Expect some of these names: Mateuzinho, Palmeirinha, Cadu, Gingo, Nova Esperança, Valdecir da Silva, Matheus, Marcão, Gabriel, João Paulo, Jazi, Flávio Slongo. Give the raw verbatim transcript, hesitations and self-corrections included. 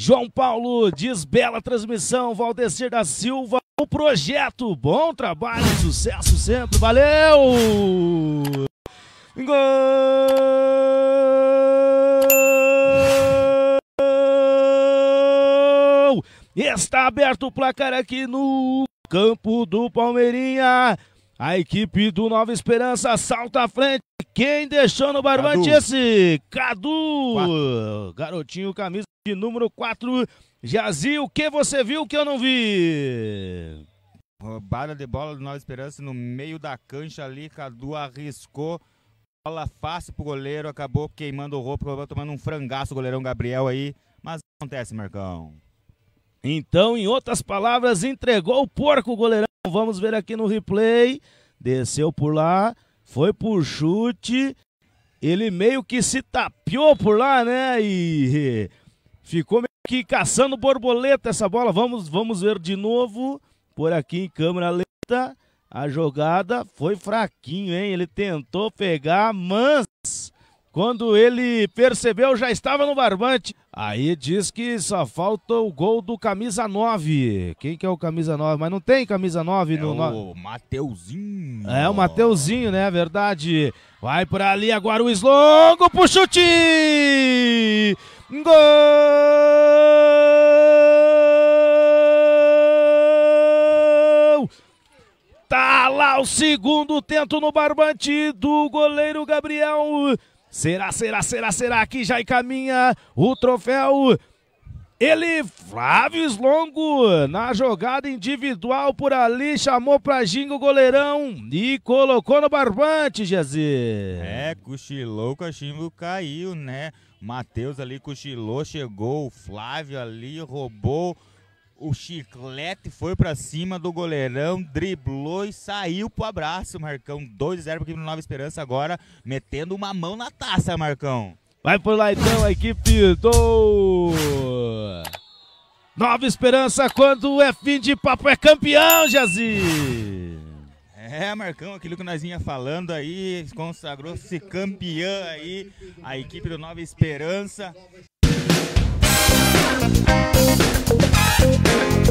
João Paulo diz, bela transmissão, Valdecir da Silva, o projeto, bom trabalho, sucesso sempre, valeu! Gol! Está aberto o placar aqui no campo do Palmeirinha, a equipe do Nova Esperança salta à frente. Quem deixou no barbante esse? Cadu! Quatro. Garotinho, camisa de número quatro. Jazi, o que você viu que eu não vi? Roubada de bola do Nova Esperança no meio da cancha ali. Cadu arriscou. Bola fácil pro goleiro. Acabou queimando o roubo. Acabou tomando um frangaço o goleirão Gabriel aí. Mas acontece, Marcão. Então, em outras palavras, entregou o porco o goleirão. Vamos ver aqui no replay. Desceu por lá. Foi por chute, ele meio que se tapeou por lá, né? E ficou meio que caçando borboleta essa bola. Vamos, vamos ver de novo, por aqui em câmera lenta. A jogada foi fraquinho, hein? Ele tentou pegar, mas quando ele percebeu, já estava no barbante. Aí diz que só falta o gol do camisa nove. Quem que é o camisa nove? Mas não tem camisa nove no... É o Mateuzinho. É o Mateuzinho, né? Verdade. Vai por ali agora o Slongo pro chute! Gol! Tá lá o segundo tento no barbante do goleiro Gabriel. Será, será, será, será que já encaminha o troféu? Ele, Flávio Slongo, na jogada individual por ali, chamou pra Gingo o goleirão e colocou no barbante, Jazi. É, cochilou, o cachimbo caiu, né? Matheus ali cochilou, chegou o Flávio ali, roubou o chiclete, foi pra cima do goleirão, driblou e saiu pro abraço, Marcão. dois a zero para a equipe do Nova Esperança agora, metendo uma mão na taça, Marcão. Vai por lá então a equipe do Nova Esperança, quando é fim de papo é campeão, Jazi. É, Marcão, aquilo que nós vinha falando aí, consagrou-se campeão aí, a equipe do Nova Esperança. We'll be right back.